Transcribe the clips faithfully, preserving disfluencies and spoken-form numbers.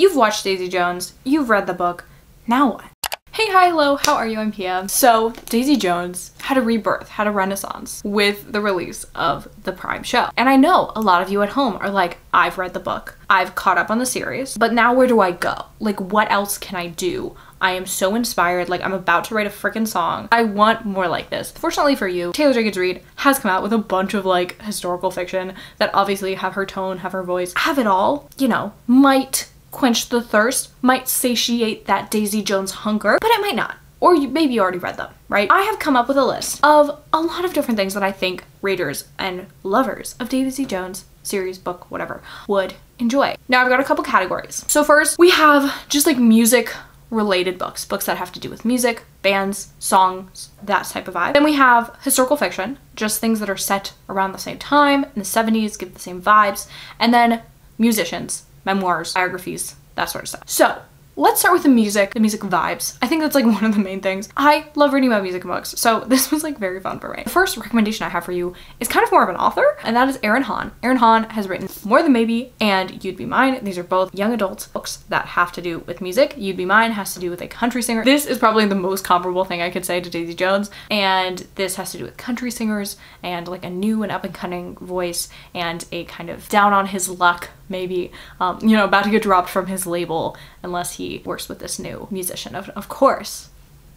You've watched Daisy Jones, you've read the book, now what? Hey, hi, hello, how are you? I'm Pia. So Daisy Jones had a rebirth, had a renaissance with the release of the Prime show. And I know a lot of you at home are like, I've read the book, I've caught up on the series, but now where do I go? Like, what else can I do? I am so inspired, like I'm about to write a freaking song. I want more like this. Fortunately for you, Taylor Jenkins Reid has come out with a bunch of like historical fiction that obviously have her tone, have her voice, have it all, you know, might quench the thirst, might satiate that Daisy Jones hunger, but it might not. Or you, maybe you already read them, right? I have come up with a list of a lot of different things that I think readers and lovers of Daisy Jones series, book, whatever, would enjoy. Now I've got a couple categories. So first we have just like music related books, books that have to do with music, bands, songs, that type of vibe. Then we have historical fiction, just things that are set around the same time in the seventies, give the same vibes. And then musicians, memoirs, biographies, that sort of stuff. So let's start with the music, the music vibes. I think that's like one of the main things. I love reading about music books, so this was like very fun for me. The first recommendation I have for you is kind of more of an author, and that is Erin Hahn. Erin Hahn has written More Than Maybe and You'd Be Mine. These are both young adult books that have to do with music. You'd Be Mine has to do with a country singer. This is probably the most comparable thing I could say to Daisy Jones, and this has to do with country singers and like a new and up-and-coming voice and a kind of down on his luck, maybe, um, you know, about to get dropped from his label unless he works with this new musician. Of, of course,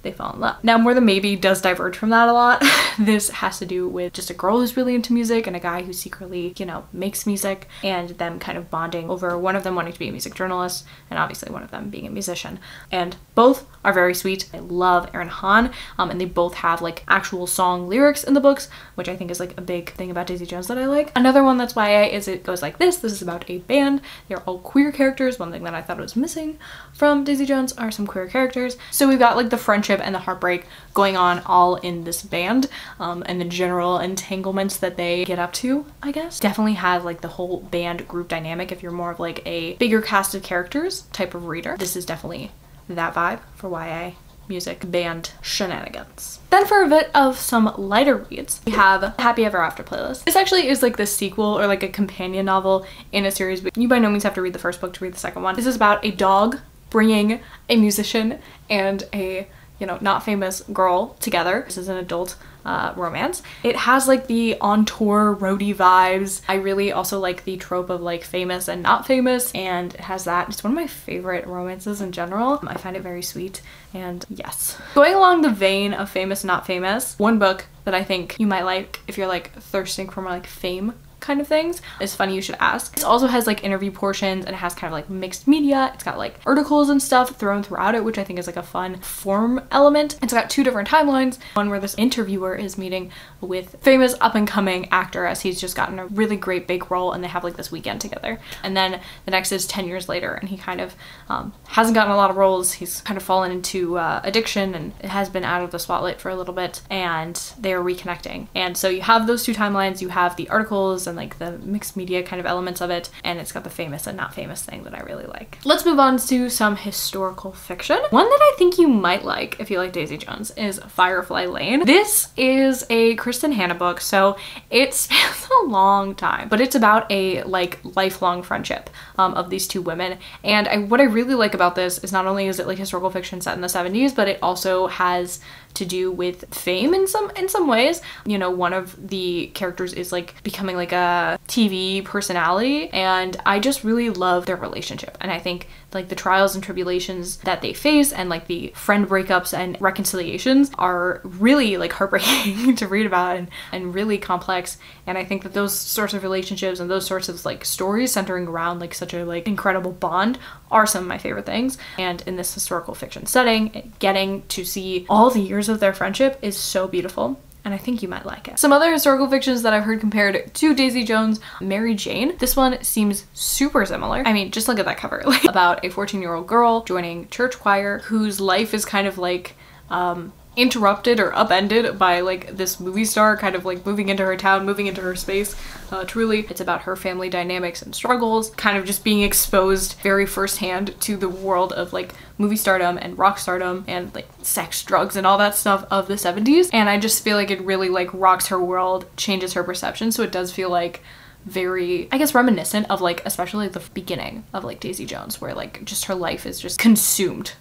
they fall in love. Now, More Than Maybe does diverge from that a lot. This has to do with just a girl who's really into music and a guy who secretly, you know, makes music, and them kind of bonding over one of them wanting to be a music journalist and obviously one of them being a musician. And both are very sweet. I love Erin Hahn, um, and they both have like actual song lyrics in the books, which I think is like a big thing about Daisy Jones that I like. Another one that's Y A is It Goes Like This. This is about a band. They're all queer characters. One thing that I thought was missing from Daisy Jones are some queer characters. So we've got like the friendship and the heartbreak going on all in this band, um, and the general entanglements that they get up to, I guess. Definitely have like the whole band group dynamic if you're more of like a bigger cast of characters type of reader. This is definitely that vibe for Y A music band shenanigans. Then for a bit of some lighter reads, we have Happy Ever After playlist. This actually is like the sequel or like a companion novel in a series, but you by no means have to read the first book to read the second one. This is about a dog bringing a musician and a, you know, not famous girl together. This is an adult uh, romance. It has like the on tour roadie vibes. I really also like the trope of like famous and not famous, and it has that. It's one of my favorite romances in general. I find it very sweet, and yes. Going along the vein of famous, not famous, one book that I think you might like if you're like thirsting for more like fame kind of things. It's funny you should ask. This also has like interview portions, and it has kind of like mixed media. It's got like articles and stuff thrown throughout it, which I think is like a fun form element. It's got two different timelines. One where this interviewer is meeting with famous up-and-coming actor as he's just gotten a really great big role, and they have like this weekend together. And then the next is ten years later, and he kind of um, hasn't gotten a lot of roles. He's kind of fallen into uh, addiction and has been out of the spotlight for a little bit, and they're reconnecting. And so you have those two timelines. You have the articles and And like the mixed media kind of elements of it, and it's got the famous and not famous thing that I really like. Let's move on to some historical fiction. One that I think you might like if you like Daisy Jones is Firefly Lane. This is a Kristen Hannah book, so it spans a long time, but it's about a like lifelong friendship um, of these two women. And I, what I really like about this is not only is it like historical fiction set in the seventies, but it also has to do with fame in some in some ways. You know, one of the characters is like becoming like a T V personality, and I just really love their relationship, and I think like the trials and tribulations that they face and like the friend breakups and reconciliations are really like heartbreaking to read about, and, and really complex. And I think that those sorts of relationships and those sorts of like stories centering around like such a like incredible bond are some of my favorite things. And in this historical fiction setting, getting to see all the years of their friendship is so beautiful, and I think you might like it. Some other historical fictions that I've heard compared to Daisy Jones, Mary Jane. This one seems super similar. I mean, just look at that cover. Like, about a fourteen year old girl joining church choir whose life is kind of like um, interrupted or upended by like this movie star kind of like moving into her town, moving into her space. Uh, truly, it's about her family dynamics and struggles, kind of just being exposed very firsthand to the world of like movie stardom and rock stardom and like sex, drugs, and all that stuff of the seventies. And I just feel like it really like rocks her world, changes her perception. So it does feel like very, I guess, reminiscent of, like, especially the beginning of, like, Daisy Jones, where, like, just her life is just consumed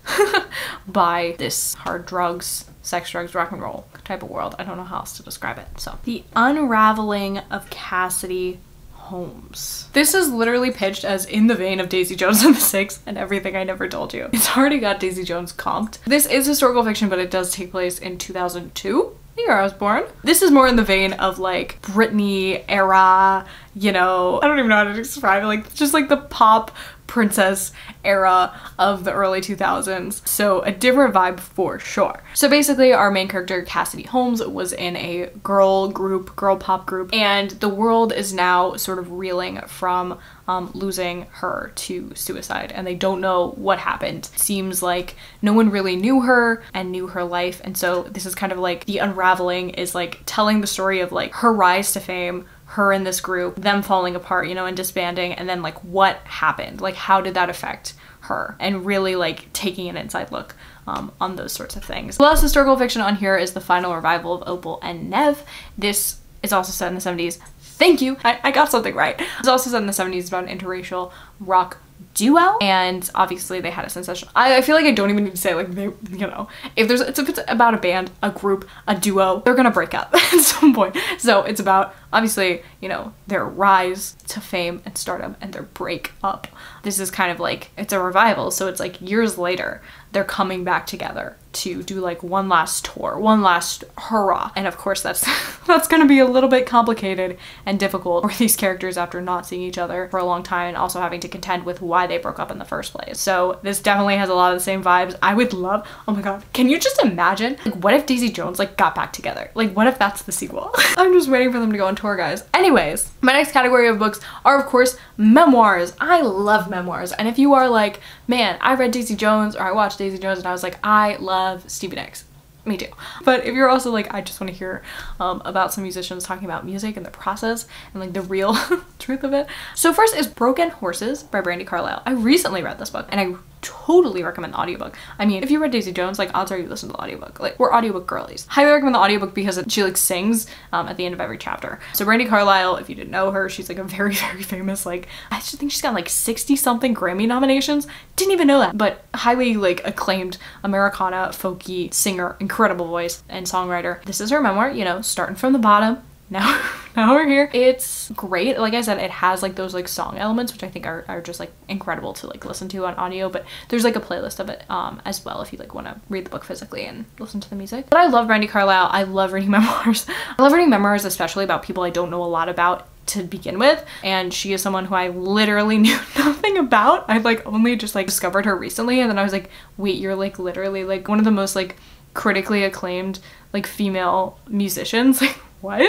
by this hard drugs, sex, drugs, rock and roll type of world. I don't know how else to describe it. So the unraveling of Cassidy Holmes. This is literally pitched as in the vein of Daisy Jones and the Six and Everything I Never Told You. It's already got Daisy Jones comped. This is historical fiction, but it does take place in two thousand two. The year I was born. This is more in the vein of, like, Britney era, you know, I don't even know how to describe it, like, just like the pop princess era of the early two thousands. So a different vibe for sure. So basically our main character, Cassidy Holmes, was in a girl group, girl pop group, and the world is now sort of reeling from um, losing her to suicide, and they don't know what happened. Seems like no one really knew her and knew her life, and so this is kind of like the unraveling is like telling the story of, like, her rise to fame, her in this group, them falling apart, you know, and disbanding, and then, like, what happened? Like, how did that affect her? And really, like, taking an inside look um, on those sorts of things. The last historical fiction on here is the final revival of Opal and Nev. This is also set in the seventies. Thank you, I, I got something right. It's also set in the seventies about an interracial rock duo, and obviously they had a sensation. I, I feel like I don't even need to say, like, they, you know, if there's it's, if it's about a band, a group, a duo, they're gonna break up at some point. So it's about, obviously, you know, their rise to fame and stardom and their break up. This is kind of like, it's a revival, so it's like years later they're coming back together to do, like, one last tour, one last hurrah. And of course that's that's gonna be a little bit complicated and difficult for these characters after not seeing each other for a long time and also having to contend with why they broke up in the first place. So this definitely has a lot of the same vibes. I would love, oh my god, can you just imagine, like, what if Daisy Jones, like, got back together? Like, what if that's the sequel? I'm just waiting for them to go on tour, guys. Anyways, my next category of books are, of course, memoirs. I love memoirs, and if you are like, man, I read Daisy Jones or I watched Daisy Jones and I was like, I love Stevie Nicks. Me too. But if you're also like, I just want to hear um, about some musicians talking about music and the process and, like, the real truth of it. So first is Broken Horses by Brandi Carlile. I recently read this book and I totally recommend the audiobook. I mean, if you read Daisy Jones, like, odds are you listen to the audiobook. Like, we're audiobook girlies. Highly recommend the audiobook because she, like, sings um, at the end of every chapter. So Brandi Carlile, if you didn't know her, she's, like, a very, very famous, like, I just think she's got, like, sixty something Grammy nominations. Didn't even know that. But highly, like, acclaimed Americana folky singer, incredible voice and songwriter. This is her memoir, you know, starting from the bottom. Now, now we're here. It's great. Like I said, it has, like, those, like, song elements, which I think are, are just, like, incredible to, like, listen to on audio, but there's, like, a playlist of it um, as well if you, like, want to read the book physically and listen to the music. But I love Brandi Carlile. I love reading memoirs. I love reading memoirs, especially about people I don't know a lot about to begin with, and she is someone who I literally knew nothing about. I've, like, only just, like, discovered her recently, and then I was like, wait, you're, like, literally, like, one of the most, like, critically acclaimed, like, female musicians. Like, what?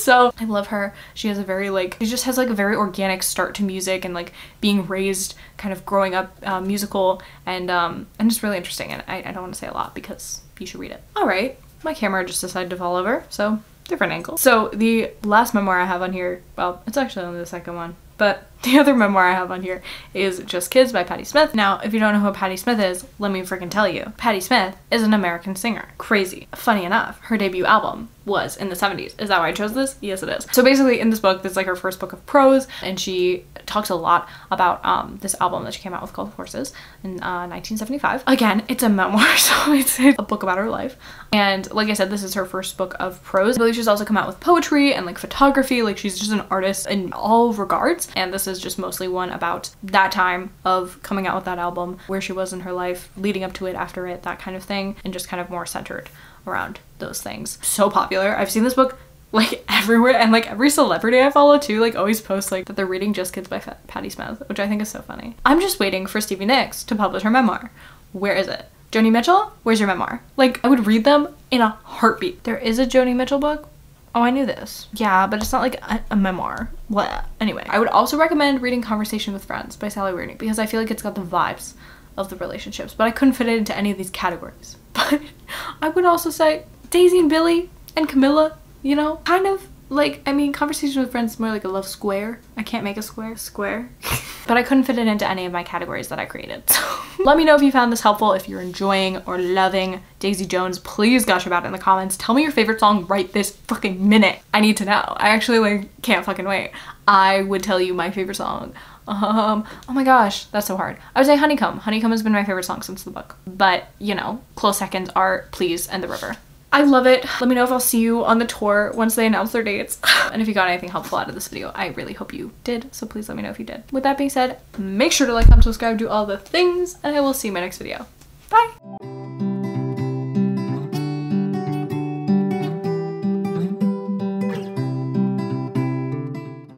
So I love her. She has a very, like, she just has, like, a very organic start to music and, like, being raised kind of growing up uh, musical and um and just really interesting, and I, I don't want to say a lot because you should read it. All right, my camera just decided to fall over, so different angle. So the last memoir I have on here, well, it's actually only the second one, but the other memoir I have on here is Just Kids by Patti Smith. Now, if you don't know who Patti Smith is, let me freaking tell you. Patti Smith is an American singer. Crazy. Funny enough, her debut album was in the seventies. Is that why I chose this? Yes, it is. So basically in this book, this is, like, her first book of prose, and she talks a lot about um, this album that she came out with called Horses in uh, nineteen seventy-five. Again, it's a memoir, so it's a book about her life. And like I said, this is her first book of prose. I believe she's also come out with poetry and, like, photography. Like, she's just an artist in all regards, and this is just mostly one about that time of coming out with that album, where she was in her life, leading up to it, after it, that kind of thing, and just kind of more centered around those things. So popular. I've seen this book, like, everywhere, and, like, every celebrity I follow too, like, always posts, like, that they're reading Just Kids by Patti Smith, which I think is so funny. I'm just waiting for Stevie Nicks to publish her memoir. Where is it? Joni Mitchell, where's your memoir? Like, I would read them in a heartbeat. There is a Joni Mitchell book. Oh, I knew this. Yeah, but it's not, like, a, a memoir. What? Anyway, I would also recommend reading Conversation with Friends by Sally Rooney because I feel like it's got the vibes of the relationships, but I couldn't fit it into any of these categories. But I would also say Daisy and Billy and Camilla, you know, kind of like, I mean, Conversation with Friends is more like a love square. I can't make a square. Square. But I couldn't fit it into any of my categories that I created. So let me know if you found this helpful, if you're enjoying or loving Daisy Jones. Please gush about it in the comments. Tell me your favorite song right this fucking minute. I need to know. I actually, like, can't fucking wait. I would tell you my favorite song. Um, oh my gosh, that's so hard. I would say Honeycomb. Honeycomb has been my favorite song since the book. But, you know, close seconds are Please and The River. I love it. Let me know if I'll see you on the tour once they announce their dates. And if you got anything helpful out of this video, I really hope you did. So please let me know if you did. With that being said, make sure to like, comment, subscribe, do all the things, and I will see you in my next video.